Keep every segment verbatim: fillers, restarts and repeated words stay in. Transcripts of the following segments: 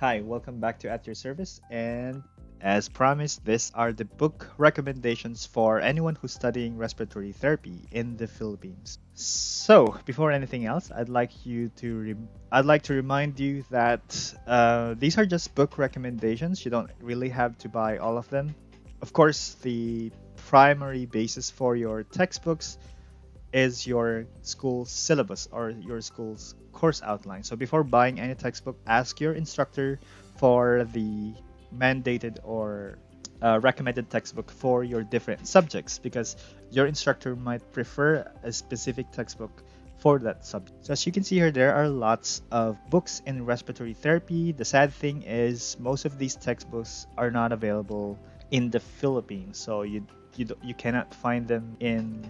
Hi, welcome back to At Your SIRvice, and as promised, these are the book recommendations for anyone who's studying respiratory therapy in the Philippines. So, before anything else, I'd like you to re I'd like to remind you that uh, these are just book recommendations. You don't really have to buy all of them. Of course, the primary basis for your textbooks is your school syllabus or your school's course outline. So before buying any textbook, ask your instructor for the mandated or uh, recommended textbook for your different subjects, because your instructor might prefer a specific textbook for that subject. So as you can see here, there are lots of books in respiratory therapy. The sad thing is most of these textbooks are not available in the Philippines, so you you, you cannot find them in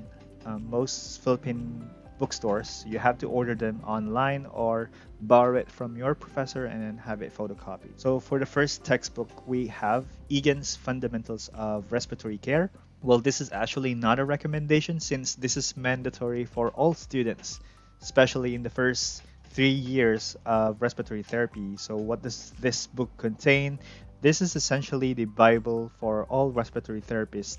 uh, most Philippine bookstores. You have to order them online or borrow it from your professor and then have it photocopied. So for the first textbook, we have Egan's Fundamentals of Respiratory Care. Well, this is actually not a recommendation since this is mandatory for all students, especially in the first three years of respiratory therapy. So what does this book contain? This is essentially the Bible for all respiratory therapists,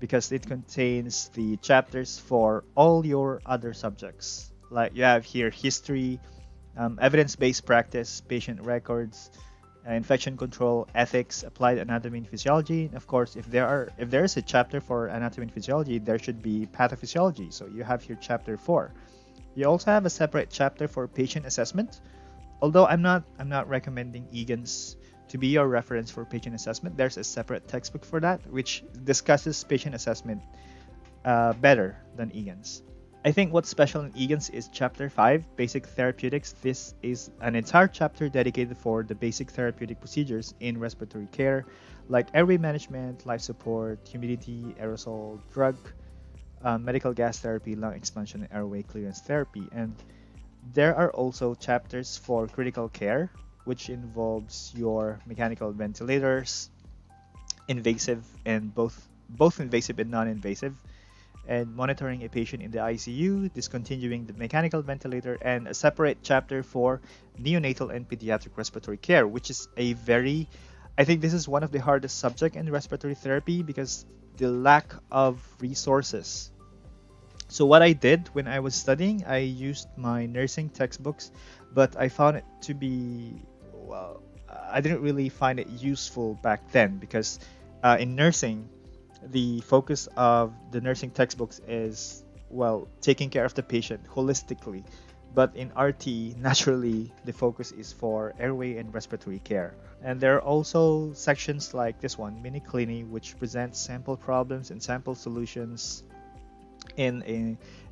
because it contains the chapters for all your other subjects. Like you have here history, um, evidence-based practice, patient records, uh, infection control, ethics, applied anatomy and physiology. And of course, if there are if there is a chapter for anatomy and physiology, there should be pathophysiology. So you have here chapter four. You also have a separate chapter for patient assessment. Although I'm not I'm not recommending Egan's to be your reference for patient assessment, there's a separate textbook for that which discusses patient assessment uh, better than Egan's. I think what's special in Egan's is chapter five, Basic Therapeutics. This is an entire chapter dedicated for the basic therapeutic procedures in respiratory care, like airway management, life support, humidity, aerosol, drug, uh, medical gas therapy, lung expansion, and airway clearance therapy. And there are also chapters for critical care, which involves your mechanical ventilators, invasive and both both invasive and non-invasive, and monitoring a patient in the I C U, discontinuing the mechanical ventilator, and a separate chapter for neonatal and pediatric respiratory care, which is a very, I think this is one of the hardest subjects in respiratory therapy because the lack of resources. So what I did when I was studying, I used my nursing textbooks, but I found it to be, well, I didn't really find it useful back then because uh, in nursing, the focus of the nursing textbooks is, well, taking care of the patient holistically. But in R T, naturally, the focus is for airway and respiratory care. And there are also sections like this one, Mini Clini, which presents sample problems and sample solutions in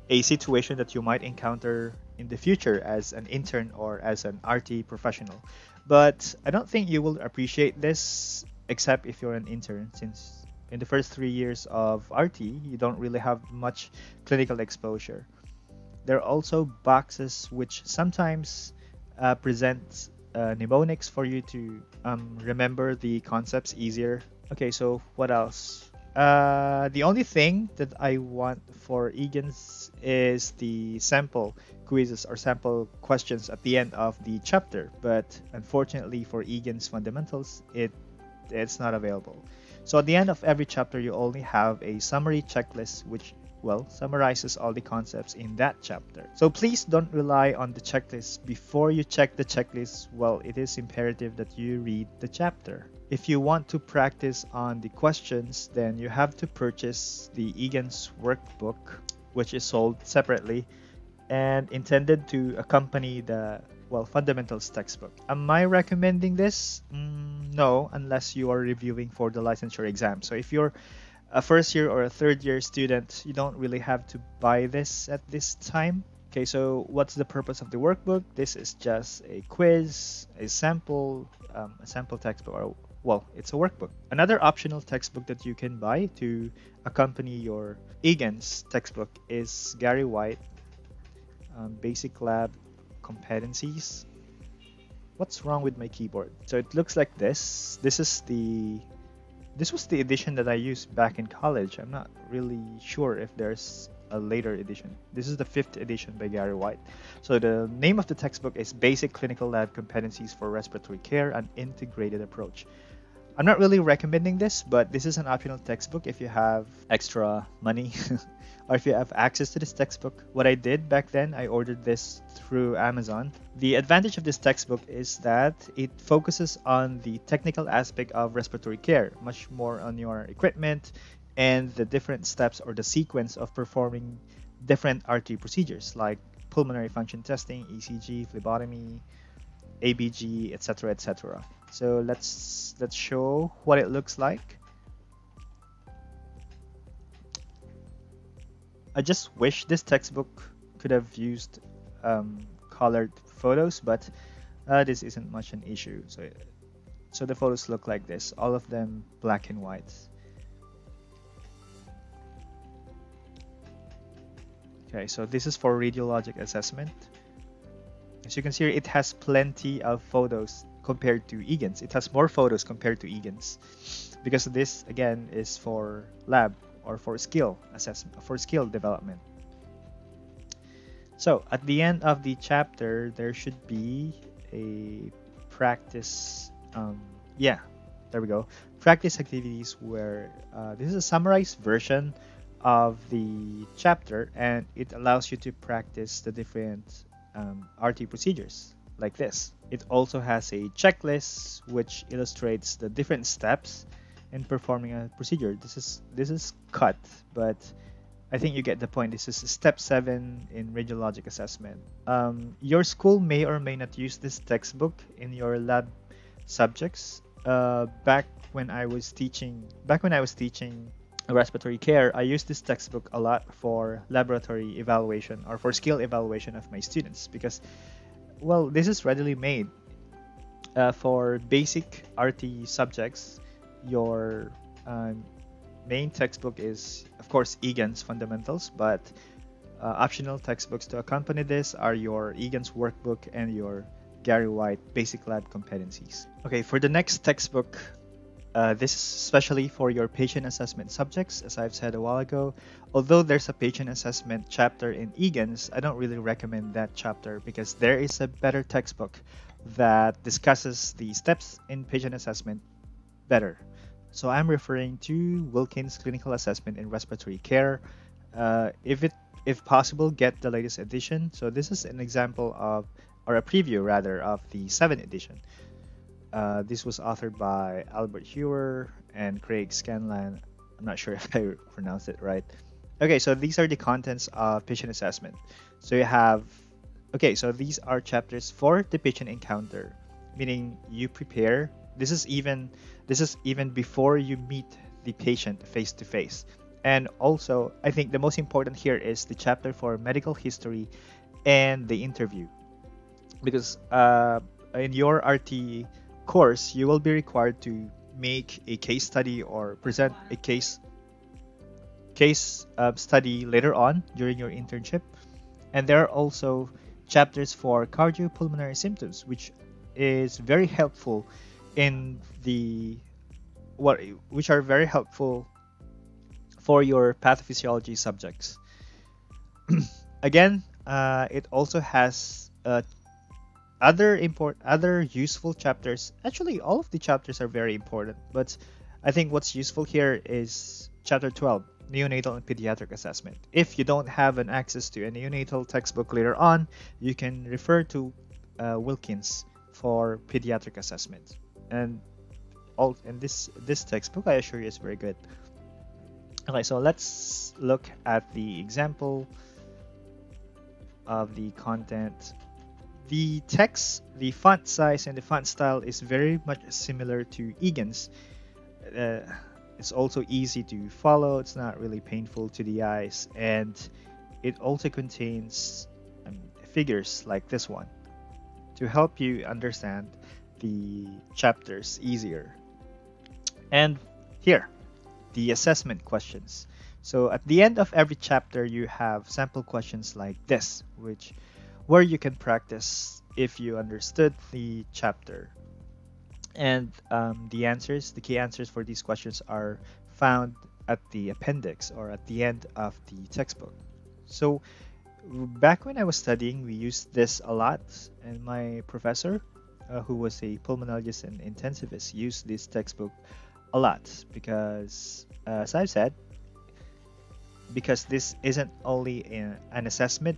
a, a situation that you might encounter in the future as an intern or as an R T professional. But I don't think you will appreciate this except if you're an intern, since in the first three years of R T, you don't really have much clinical exposure. There are also boxes which sometimes uh, present uh, mnemonics for you to um, remember the concepts easier. Okay, so what else? Uh, the only thing that I want for Egan's is the sample quizzes or sample questions at the end of the chapter, but unfortunately for Egan's Fundamentals, it it's not available. So at the end of every chapter, you only have a summary checklist which, well, summarizes all the concepts in that chapter. So please don't rely on the checklist. Before you check the checklist, well, it is imperative that you read the chapter. If you want to practice on the questions, then you have to purchase the Egan's workbook, which is sold separately and intended to accompany the, well, Fundamentals textbook. Am I recommending this? Mm, no, unless you are reviewing for the licensure exam. So if you're a first year or a third year student, you don't really have to buy this at this time. Okay, so what's the purpose of the workbook? This is just a quiz, a sample, um, a sample textbook, or, well, it's a workbook. Another optional textbook that you can buy to accompany your Egan's textbook is Gary White, um, Basic Lab Competencies. What's wrong with my keyboard? So it looks like this. This is the This was the edition that I used back in college. I'm not really sure if there's a later edition. This is the fifth edition by Gary White. So the name of the textbook is Basic Clinical Lab Competencies for Respiratory Care, an Integrated Approach. I'm not really recommending this, but this is an optional textbook if you have extra money or if you have access to this textbook. What I did back then, I ordered this through Amazon. The advantage of this textbook is that it focuses on the technical aspect of respiratory care, much more on your equipment and the different steps or the sequence of performing different R T procedures like pulmonary function testing, E C G, phlebotomy, A B G, et cetera, et cetera. So let's let's show what it looks like. I just wish this textbook could have used um, colored photos, but uh, this isn't much an issue. So, so the photos look like this, all of them black and white. Okay, so this is for radiologic assessment. As you can see, it has plenty of photos compared to Egan's. It has more photos compared to Egan's because this again is for lab or for skill assessment, for skill development. So at the end of the chapter, there should be a practice. Um, yeah, there we go. Practice activities where uh, this is a summarized version of the chapter, and it allows you to practice the different um, R T procedures like this. It also has a checklist which illustrates the different steps in performing a procedure. This is this is cut, but I think you get the point. This is step seven in radiologic assessment. Um, your school may or may not use this textbook in your lab subjects. Uh, back when I was teaching, back when I was teaching respiratory care, I use this textbook a lot for laboratory evaluation or for skill evaluation of my students because, well, this is readily made. Uh, for basic R T subjects, your um, main textbook is, of course, Egan's Fundamentals, but uh, optional textbooks to accompany this are your Egan's Workbook and your Gary White Basic Lab Competencies. Okay, for the next textbook, Uh, this is especially for your patient assessment subjects, as I've said a while ago. Although there's a patient assessment chapter in Egan's, I don't really recommend that chapter because there is a better textbook that discusses the steps in patient assessment better. So I'm referring to Wilkins Clinical Assessment in Respiratory Care. Uh, if it, if possible, get the latest edition. So this is an example of, or a preview rather, of the seventh edition. Uh, this was authored by Albert Heuer and Craig Scanlan. I'm not sure if I pronounced it right. Okay, so these are the contents of patient assessment. So you have, okay, so these are chapters for the patient encounter, meaning you prepare. This is even, this is even before you meet the patient face to face. And also, I think the most important here is the chapter for medical history and the interview, because uh, in your R T course, you will be required to make a case study or present a case case uh, study later on during your internship. And there are also chapters for cardiopulmonary symptoms, which is very helpful in the what which are very helpful for your pathophysiology subjects. Again, uh, it also has a Other import, other useful chapters. Actually, all of the chapters are very important, but I think what's useful here is chapter twelve, Neonatal and Pediatric Assessment. If you don't have an access to a neonatal textbook later on, you can refer to uh, Wilkins for pediatric assessment. And all and this this textbook, I assure you, is very good. Okay, so let's look at the example of the content. The text, the font size, and the font style is very much similar to Egan's. Uh, it's also easy to follow. It's not really painful to the eyes, and it also contains um, figures like this one to help you understand the chapters easier. And here, the assessment questions. So at the end of every chapter, you have sample questions like this, which where you can practice if you understood the chapter. And um, the answers, the key answers for these questions are found at the appendix or at the end of the textbook. So back when I was studying, we used this a lot, and my professor, uh, who was a pulmonologist and intensivist, used this textbook a lot because, uh, as I've said, because this isn't only in an assessment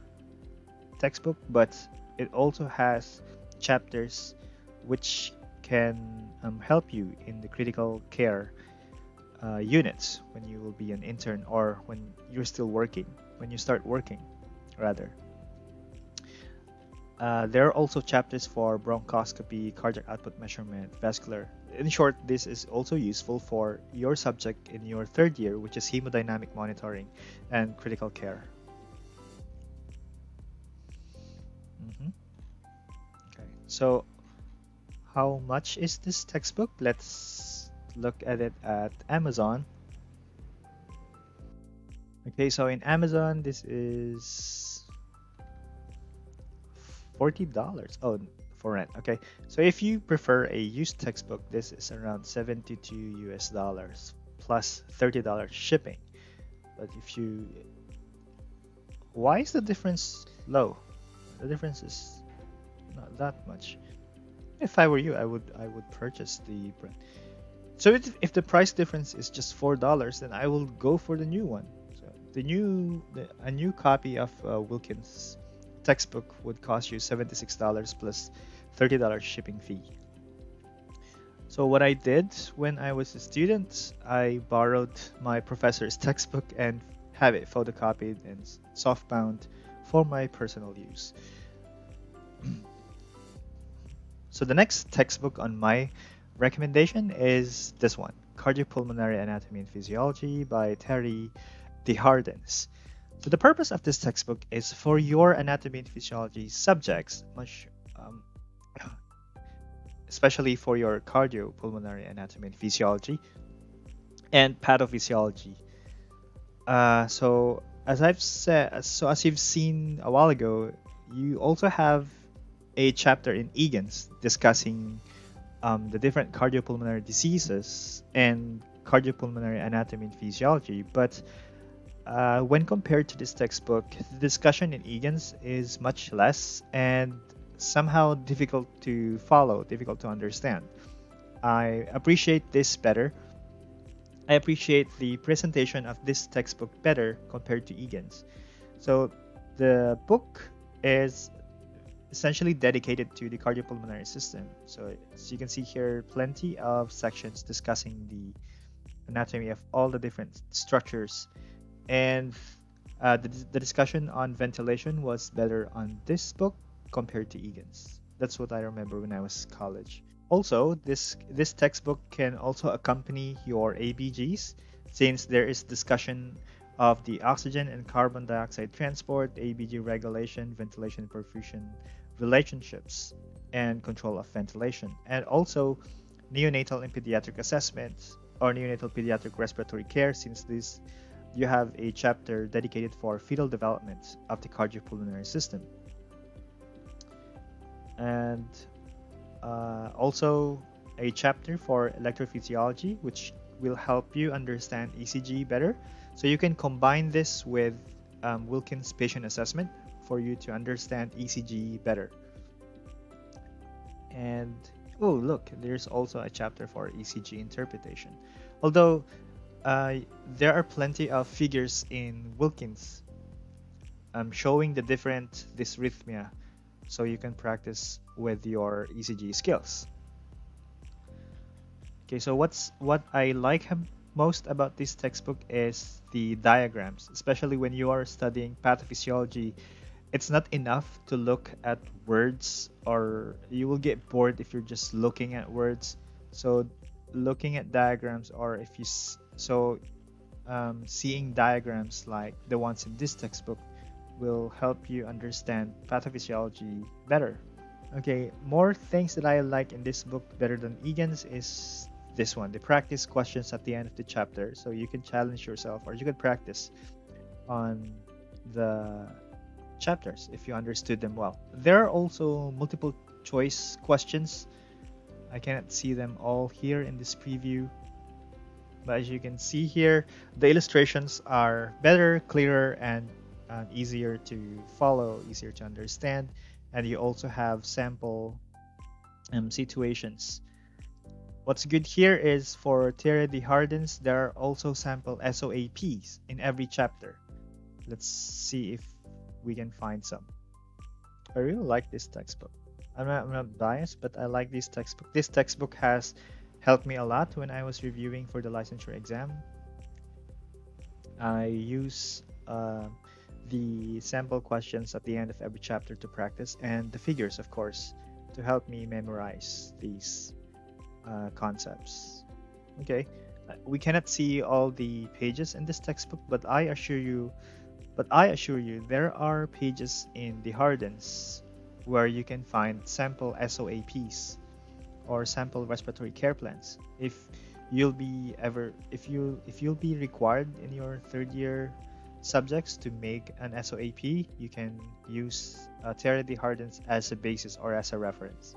textbook, but it also has chapters which can um, help you in the critical care uh, units when you will be an intern, or when you're still working, when you start working, rather. Uh, there are also chapters for bronchoscopy, cardiac output measurement, vascular. In short, this is also useful for your subject in your third year, which is hemodynamic monitoring and critical care. Mm-hmm. Okay, so how much is this textbook? Let's look at it at Amazon. Okay, so in Amazon, this is forty dollars. Oh, for rent. Okay, so if you prefer a used textbook, this is around seventy-two U S dollars plus thirty dollars shipping. But if you, why is the difference low? The difference is not that much. If I were you, I would I would purchase the print. So if, if the price difference is just four dollars, then I will go for the new one. So the new the, a new copy of uh, Wilkins' textbook would cost you seventy-six dollars plus thirty dollars shipping fee. So what I did when I was a student, I borrowed my professor's textbook and have it photocopied and soft bound for my personal use. So the next textbook on my recommendation is this one, Cardiopulmonary Anatomy and Physiology by Terry Des Jardins. So the purpose of this textbook is for your anatomy and physiology subjects, much, um, especially for your cardiopulmonary anatomy and physiology and pathophysiology. Uh, so as I've said, so as you've seen a while ago, you also have a chapter in Egan's discussing um, the different cardiopulmonary diseases and cardiopulmonary anatomy and physiology. But uh, when compared to this textbook, the discussion in Egan's is much less and somehow difficult to follow, difficult to understand. I appreciate this better. I appreciate the presentation of this textbook better compared to Egan's. So the book is essentially dedicated to the cardiopulmonary system. So as you can see here, plenty of sections discussing the anatomy of all the different structures, and uh, the, the discussion on ventilation was better on this book compared to Egan's. That's what I remember when I was in college. Also, this this textbook can also accompany your A B Gs, since there is discussion of the oxygen and carbon dioxide transport, A B G regulation, ventilation and perfusion relationships, and control of ventilation, and also neonatal and pediatric assessment or neonatal pediatric respiratory care, since this you have a chapter dedicated for fetal development of the cardiopulmonary system. And uh, also a chapter for electrophysiology, which will help you understand E C G better. So you can combine this with um, Wilkins patient assessment for you to understand E C G better. And oh, look, there's also a chapter for E C G interpretation. Although uh, there are plenty of figures in Wilkins um, showing the different dysrhythmia, so you can practice with your E C G skills. Okay, so what's what I like most about this textbook is the diagrams, especially when you are studying pathophysiology. It's not enough to look at words, or you will get bored if you're just looking at words. So looking at diagrams, or if you so um, seeing diagrams like the ones in this textbook will help you understand pathophysiology better. Okay, more things that I like in this book better than Egan's is this one, the practice questions at the end of the chapter. So you can challenge yourself, or you can practice on the chapters if you understood them well. There are also multiple choice questions. I cannot see them all here in this preview, but as you can see here, the illustrations are better, clearer, and um, easier to follow, easier to understand, and you also have sample um, situations. What's good here is for Terry Des Jardins, there are also sample S O A Ps in every chapter. Let's see if we can find some. I really like this textbook. I'm not, I'm not biased, but I like this textbook. This textbook has helped me a lot when I was reviewing for the licensure exam. I use uh, the sample questions at the end of every chapter to practice, and the figures, of course, to help me memorize these uh, concepts. Okay, we cannot see all the pages in this textbook, but I assure you, but I assure you, there are pages in Des Jardins where you can find sample S O A Ps or sample respiratory care plans. If you'll be ever, if you if you'll be required in your third year subjects to make an S O A P, you can use uh, Terry Des Jardins as a basis or as a reference.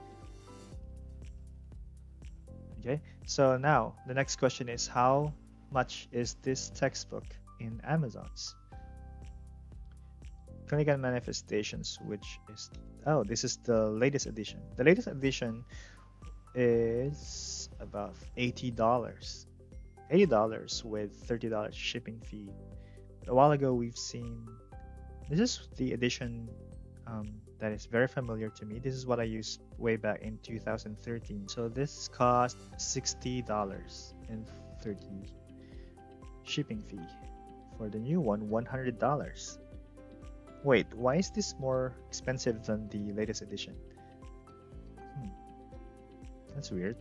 Okay, so now the next question is, how much is this textbook in Amazon's? Clinical Manifestations, which is, oh, this is the latest edition. The latest edition is about eighty dollars. eighty dollars with thirty dollars shipping fee. A while ago, we've seen, this is the edition um, that is very familiar to me. This is what I used way back in two thousand thirteen. So this cost sixty dollars and thirty cents shipping fee. For the new one, one hundred dollars. Wait, why is this more expensive than the latest edition? Hmm. That's weird.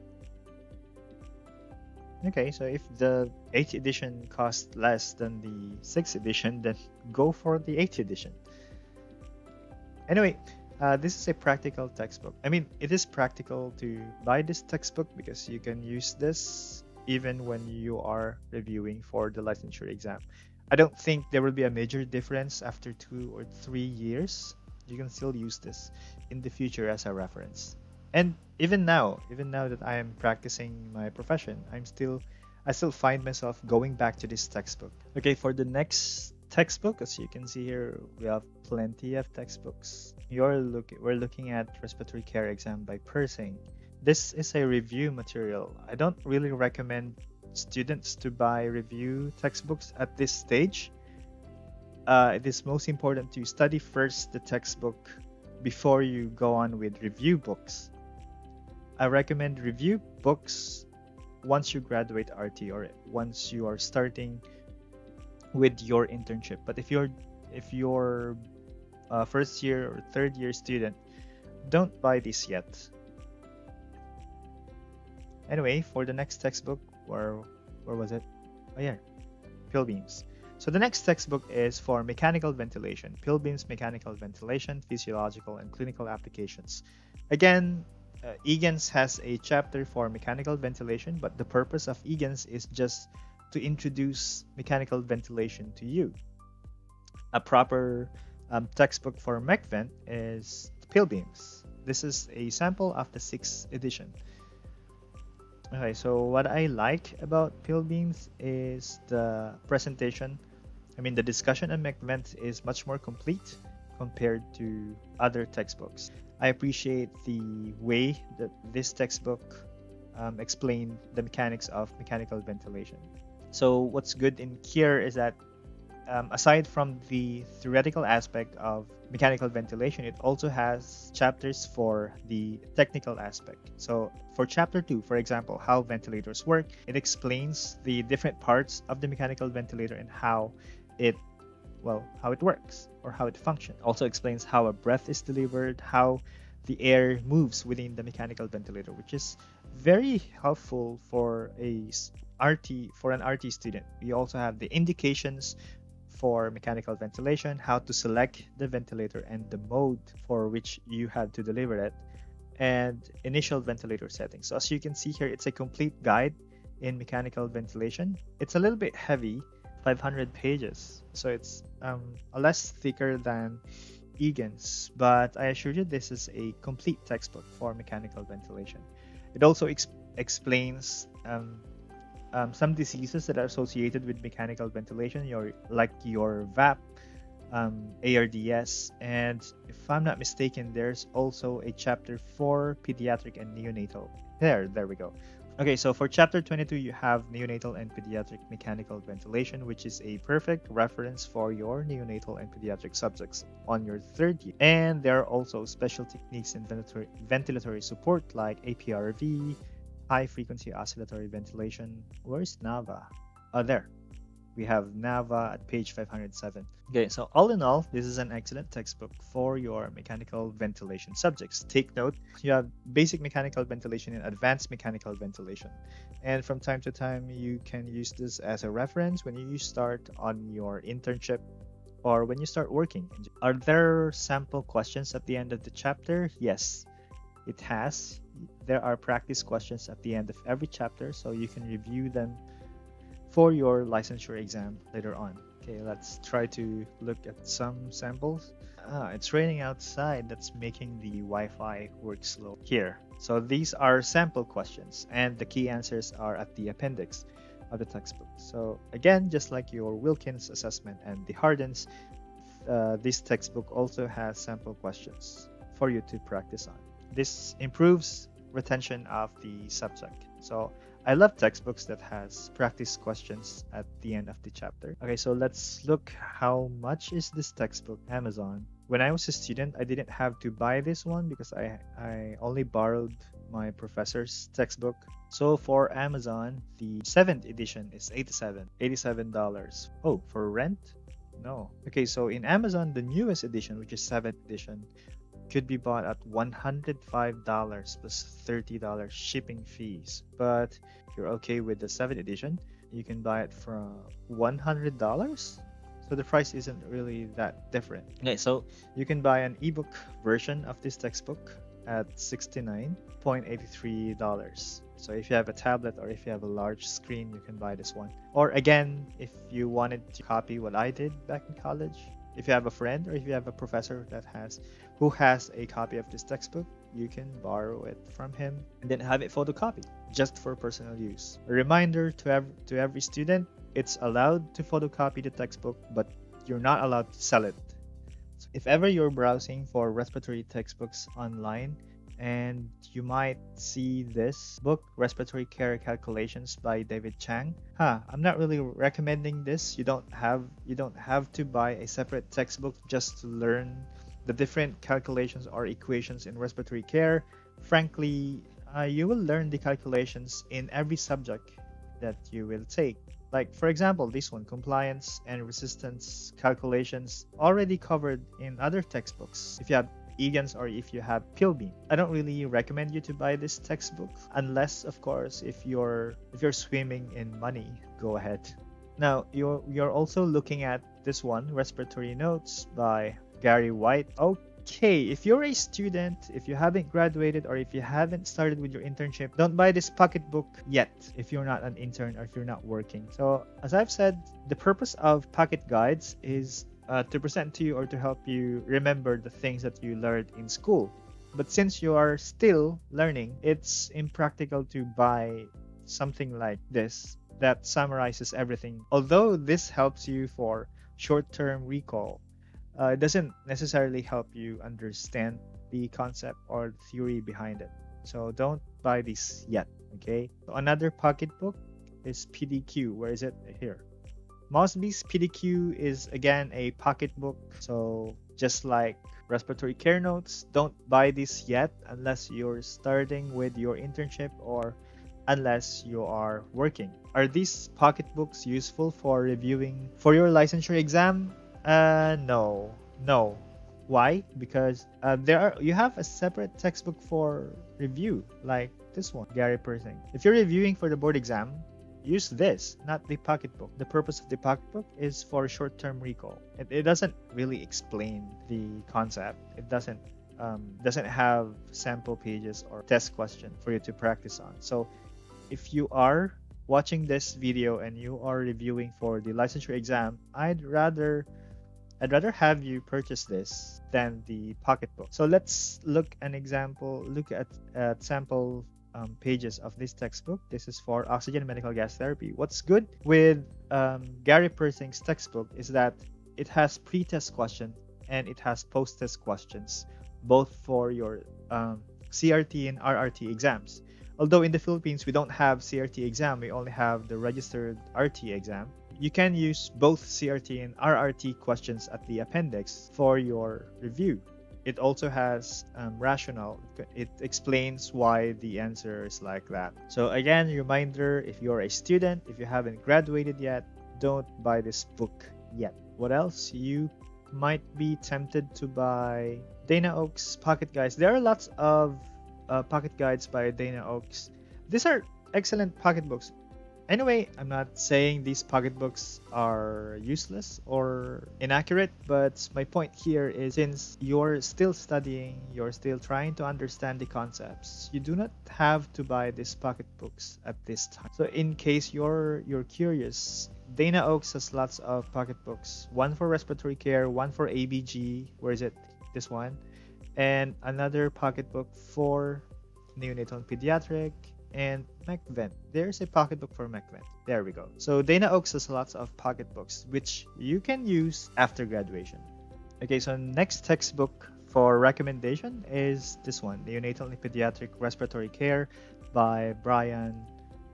Okay, so if the eighth edition costs less than the sixth edition, then go for the eighth edition. Anyway, uh, this is a practical textbook. I mean, it is practical to buy this textbook because you can use this even when you are reviewing for the licensure exam. I don't think there will be a major difference after two or three years. You can still use this in the future as a reference. And even now, even now that I am practicing my profession, I'm still, I still find myself going back to this textbook. Okay, for the next textbook, as you can see here, we have plenty of textbooks. You're looking, we're looking at Respiratory Care Exam by Persing. This is a review material. I don't really recommend students to buy review textbooks at this stage. Uh, it is most important to study first the textbook before you go on with review books. I recommend review books once you graduate R T or once you are starting with your internship. But if you're if you're a first year or third year student, don't buy this yet. Anyway, for the next textbook, Where, where was it? Oh yeah, Pilbeam's. So the next textbook is for mechanical ventilation, Pilbeam's Mechanical Ventilation, Physiological and Clinical Applications. Again, uh, Egan's has a chapter for mechanical ventilation, but the purpose of Egan's is just to introduce mechanical ventilation to you. A proper um, textbook for MechVent is Pilbeam's. This is a sample of the sixth edition. Okay, so what I like about Pilbeam's is the presentation. I mean, the discussion on MechVent is much more complete compared to other textbooks. I appreciate the way that this textbook um, explained the mechanics of mechanical ventilation. So what's good in here is that um, aside from the theoretical aspect of mechanical ventilation, it also has chapters for the technical aspect. So for chapter two, for example, how ventilators work, it explains the different parts of the mechanical ventilator and how it, well, how it works or how it functions. Also explains how a breath is delivered, how the air moves within the mechanical ventilator, which is very helpful for a R T, for an R T student. We also have the indications for mechanical ventilation, how to select the ventilator and the mode for which you had to deliver it, and initial ventilator settings. So as you can see here, it's a complete guide in mechanical ventilation. It's a little bit heavy, five hundred pages. So it's um, less thicker than Egan's, but I assure you this is a complete textbook for mechanical ventilation. It also ex explains um, Um, some diseases that are associated with mechanical ventilation, your, like your V A P, um, A R D S, and if I'm not mistaken, there's also a chapter for pediatric and neonatal. There, there we go. Okay, so for chapter twenty-two, you have neonatal and pediatric mechanical ventilation, which is a perfect reference for your neonatal and pediatric subjects on your third year. And there are also special techniques in ventilatory, ventilatory support like A P R V, high-frequency oscillatory ventilation. Where's NAVA? Oh, there. We have NAVA at page five hundred seven. Okay, so all in all, this is an excellent textbook for your mechanical ventilation subjects. Take note, you have basic mechanical ventilation and advanced mechanical ventilation. And from time to time, you can use this as a reference when you start on your internship or when you start working. Are there sample questions at the end of the chapter? Yes, it has. There are practice questions at the end of every chapter, so you can review them for your licensure exam later on. Okay, let's try to look at some samples. Ah, it's raining outside. That's making the Wi-Fi work slow here. So these are sample questions, and the key answers are at the appendix of the textbook. So again, just like your Wilkins assessment and the Hardens, uh, this textbook also has sample questions for you to practice on. This improves retention of the subject. So I love textbooks that has practice questions at the end of the chapter. Okay, so let's look how much is this textbook. Amazon. When I was a student, I didn't have to buy this one because I, I only borrowed my professor's textbook. So for Amazon, the seventh edition is eighty-seven dollars. eighty-seven dollars. Oh, for rent? No. Okay, so in Amazon, the newest edition, which is seventh edition, could be bought at one hundred five dollars plus thirty dollars shipping fees. But if you're okay with the seventh edition, you can buy it for one hundred dollars. So the price isn't really that different. Okay, so you can buy an ebook version of this textbook at sixty-nine dollars and eighty-three cents. So if you have a tablet or if you have a large screen, you can buy this one. Or again, if you wanted to copy what I did back in college, if you have a friend or if you have a professor that has who has a copy of this textbook, you can borrow it from him and then have it photocopied just for personal use. A reminder to every, to every student, it's allowed to photocopy the textbook, but you're not allowed to sell it. So if ever you're browsing for respiratory textbooks online and you might see this book, Respiratory Care Calculations by David Chang. Huh, I'm not really recommending this. You don't have you don't have to buy a separate textbook just to learn the different calculations or equations in respiratory care. Frankly, uh, you will learn the calculations in every subject that you will take. Like, for example, this one, compliance and resistance calculations, already covered in other textbooks. If you have Egan's or if you have Pilbeam. I don't really recommend you to buy this textbook unless, of course, if you're if you're swimming in money, go ahead. Now, you're you're also looking at this one, Respiratory Notes by Gary White. Okay, if you're a student, if you haven't graduated or if you haven't started with your internship, don't buy this pocketbook yet if you're not an intern or if you're not working. So, as I've said, the purpose of pocket guides is Uh, to present to you or to help you remember the things that you learned in school. But since you are still learning, it's impractical to buy something like this that summarizes everything. Although this helps you for short-term recall, uh, it doesn't necessarily help you understand the concept or theory behind it. So don't buy this yet, okay? So another pocketbook is P D Q. Where is it? Here. Mosby's P D Q is again a pocketbook, so just like Respiratory Care Notes, don't buy this yet unless you're starting with your internship or unless you are working. Are these pocketbooks useful for reviewing for your licensure exam? Uh, no, no. Why? Because uh, there are you have a separate textbook for review, like this one, Gary Persing. If you're reviewing for the board exam, use this, not the pocketbook. The purpose of the pocketbook is for short-term recall. It, it doesn't really explain the concept. It doesn't um, doesn't have sample pages or test question for you to practice on. So if you are watching this video and you are reviewing for the licensure exam, I'd rather I'd rather have you purchase this than the pocketbook. So let's look an example. Look at at sample. Um, pages of this textbook. This is for oxygen medical gas therapy. What's good with um, Gary Persing's textbook is that It has pre-test questions and it has post-test questions, both for your um, C R T and R R T exams. Although in the Philippines, we don't have C R T exam, we only have the registered R T exam. You can use both C R T and R R T questions at the appendix for your review. It also has um, rationale. It explains why the answer is like that. So again, reminder, if you're a student, if you haven't graduated yet, don't buy this book yet. What else? You might be tempted to buy Dana Oaks pocket guides. There are lots of uh, pocket guides by Dana Oaks. These are excellent pocket books. Anyway, I'm not saying these pocketbooks are useless or inaccurate, but my point here is, since you're still studying, you're still trying to understand the concepts, you do not have to buy these pocketbooks at this time. So in case you're you're curious, Dana Oaks has lots of pocketbooks. One for respiratory care, one for A B G, where is it? This one. And another pocketbook for neonatal and pediatric, and MechVent. There's a pocketbook for MechVent. There we go. So Dana Oaks has lots of pocketbooks which you can use after graduation. Okay, so next textbook for recommendation is this one, Neonatal and Pediatric Respiratory Care by Brian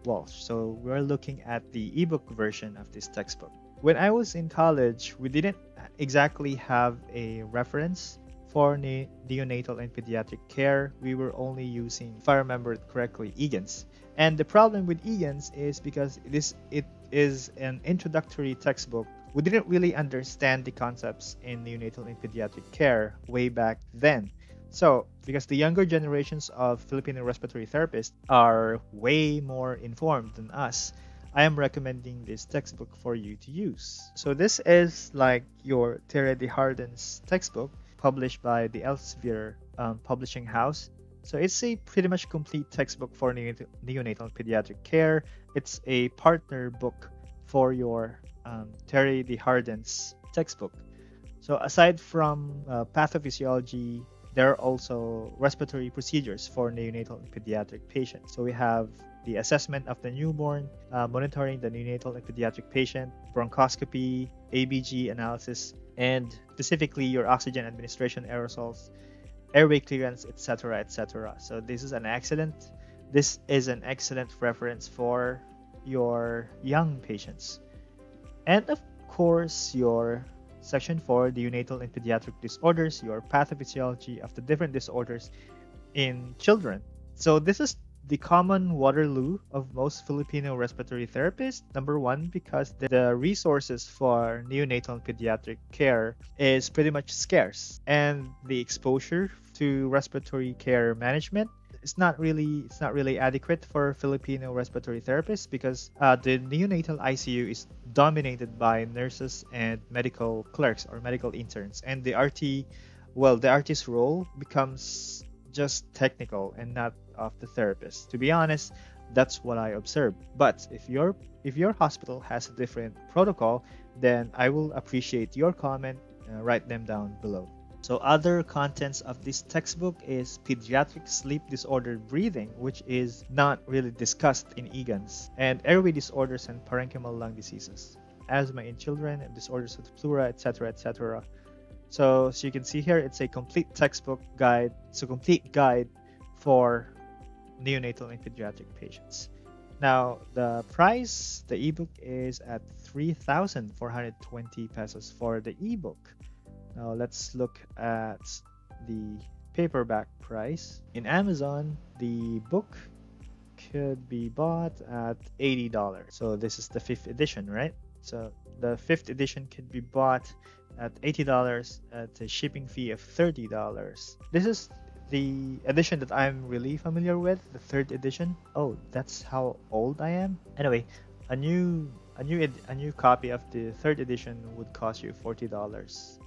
Walsh. So we're looking at the ebook version of this textbook. When I was in college, we didn't exactly have a reference for ne neonatal and pediatric care. We were only using, if I remember it correctly, Egan's. And the problem with Egan's is because this it is an introductory textbook. We didn't really understand the concepts in neonatal and pediatric care way back then. So, because the younger generations of Filipino respiratory therapists are way more informed than us, I am recommending this textbook for you to use. So this is like your Terry Des Jardins textbook, published by the Elsevier um, Publishing House. So it's a pretty much complete textbook for neonatal, neonatal and pediatric care. It's a partner book for your um, Terry Des Jardins textbook. So aside from uh, pathophysiology, there are also respiratory procedures for neonatal and pediatric patients. So we have the assessment of the newborn, uh, monitoring the neonatal and pediatric patient, bronchoscopy, A B G analysis, and specifically your oxygen administration, aerosols, airway clearance, et cetera, et cetera. So this is an excellent, this is an excellent reference for your young patients, and of course your section for the neonatal and pediatric disorders, your pathophysiology of the different disorders in children. So this is the common Waterloo of most Filipino respiratory therapists. Number one, because the resources for neonatal and pediatric care is pretty much scarce, and the exposure to respiratory care management is not really it's not really adequate for Filipino respiratory therapists, because uh, the neonatal I C U is dominated by nurses and medical clerks or medical interns, and the R T, well, the R T's role becomes just technical and not of the therapist. To be honest, that's what I observed. But if your if your hospital has a different protocol, then I will appreciate your comment. Uh, write them down below. So other contents of this textbook is pediatric sleep disorder breathing, which is not really discussed in Egan's, and airway disorders and parenchymal lung diseases, asthma in children, and disorders of the pleura, et cetera, et cetera. So as you can see here, it's a complete textbook guide, so complete guide for neonatal and pediatric patients. Now the price, the ebook is at three thousand four hundred twenty pesos for the ebook. Now let's look at the paperback price. In Amazon, the book could be bought at eighty dollars. So this is the fifth edition, right? So the fifth edition could be bought at eighty dollars at a shipping fee of thirty dollars. This is the edition that I'm really familiar with, the third edition. Oh, that's how old I am. Anyway, a new a new a new copy of the third edition would cost you forty dollars.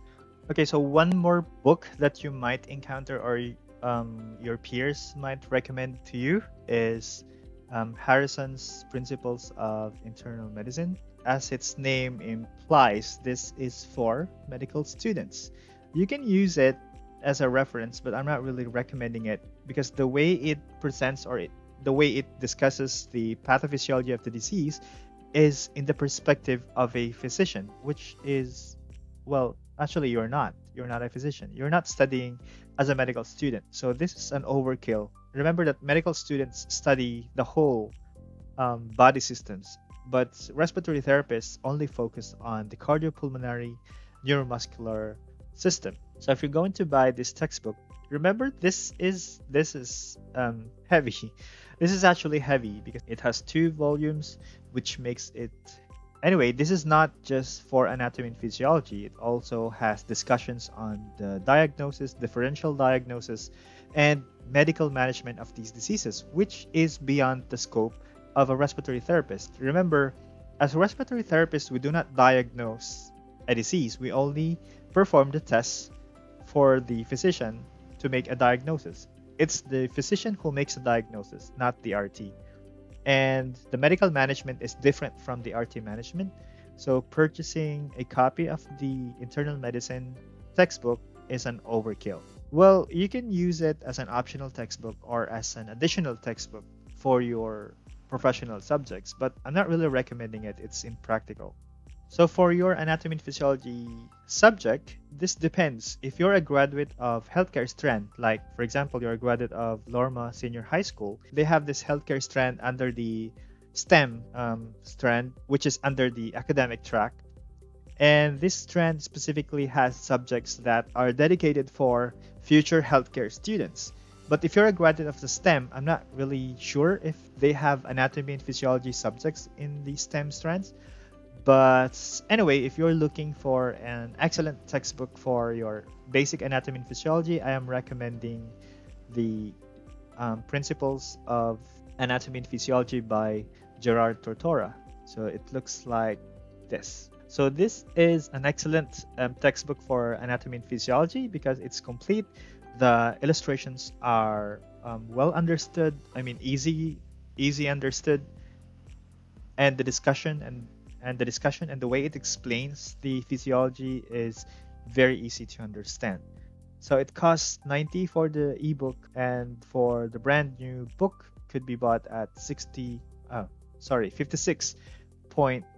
Okay, so one more book that you might encounter or um, your peers might recommend to you is um, Harrison's Principles of Internal Medicine. As its name implies, this is for medical students. You can use it as a reference, but I'm not really recommending it because the way it presents or it, the way it discusses the pathophysiology of the disease is in the perspective of a physician, which is well, actually you're not. You're not a physician. You're not studying as a medical student. So this is an overkill. Remember that medical students study the whole um, body systems, but respiratory therapists only focus on the cardiopulmonary neuromuscular system. So if you're going to buy this textbook, remember this is this is um, heavy. This is actually heavy because it has two volumes, which makes it... Anyway, this is not just for anatomy and physiology. It also has discussions on the diagnosis, differential diagnosis, and medical management of these diseases, which is beyond the scope of a respiratory therapist. Remember, as a respiratory therapist, we do not diagnose a disease. We only perform the tests for the physician to make a diagnosis. It's the physician who makes a diagnosis, not the R T. And the medical management is different from the R T management. So purchasing a copy of the internal medicine textbook is an overkill. Well, you can use it as an optional textbook or as an additional textbook for your professional subjects, but I'm not really recommending it. It's impractical. So for your anatomy and physiology subject, this depends. If you're a graduate of healthcare strand, like for example, you're a graduate of Lorma Senior High School, they have this healthcare strand under the STEM um, strand, which is under the academic track. And this strand specifically has subjects that are dedicated for future healthcare students. But if you're a graduate of the STEM, I'm not really sure if they have anatomy and physiology subjects in the STEM strands. But anyway, if you're looking for an excellent textbook for your basic anatomy and physiology, I am recommending the um, Principles of Anatomy and Physiology by Gerard Tortora. So it looks like this. So this is an excellent um, textbook for anatomy and physiology because it's complete. The illustrations are um, well understood. I mean, easy, easy understood, and the discussion and And the discussion and the way it explains the physiology is very easy to understand. So it costs ninety dollars for the ebook, and for the brand new book could be bought at sixty, oh, sorry, fifty-six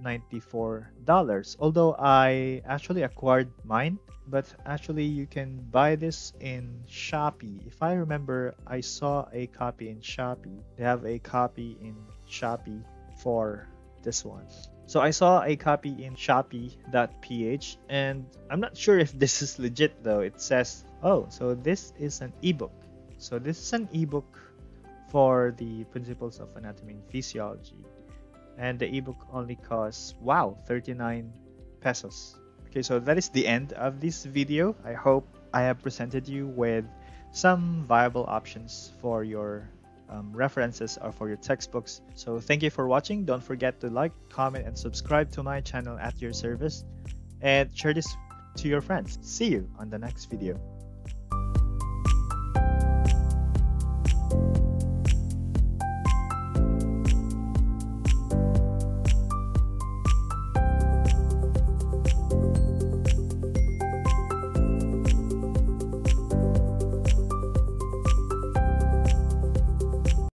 ninety-four dollars. Although I actually acquired mine, but actually you can buy this in Shopee. If I remember, I saw a copy in Shopee. They have a copy in Shopee for this one. So I saw a copy in Shopee dot p h, and I'm not sure if this is legit though. It says, oh, so this is an ebook. So this is an ebook for the Principles of Anatomy and Physiology. And the ebook only costs, wow, thirty-nine pesos. Okay, so that is the end of this video. I hope I have presented you with some viable options for your Um, references are for your textbooks. So thank you for watching. Don't forget to like, comment, and subscribe to my channel At Your Service, and share this to your friends. See you on the next video.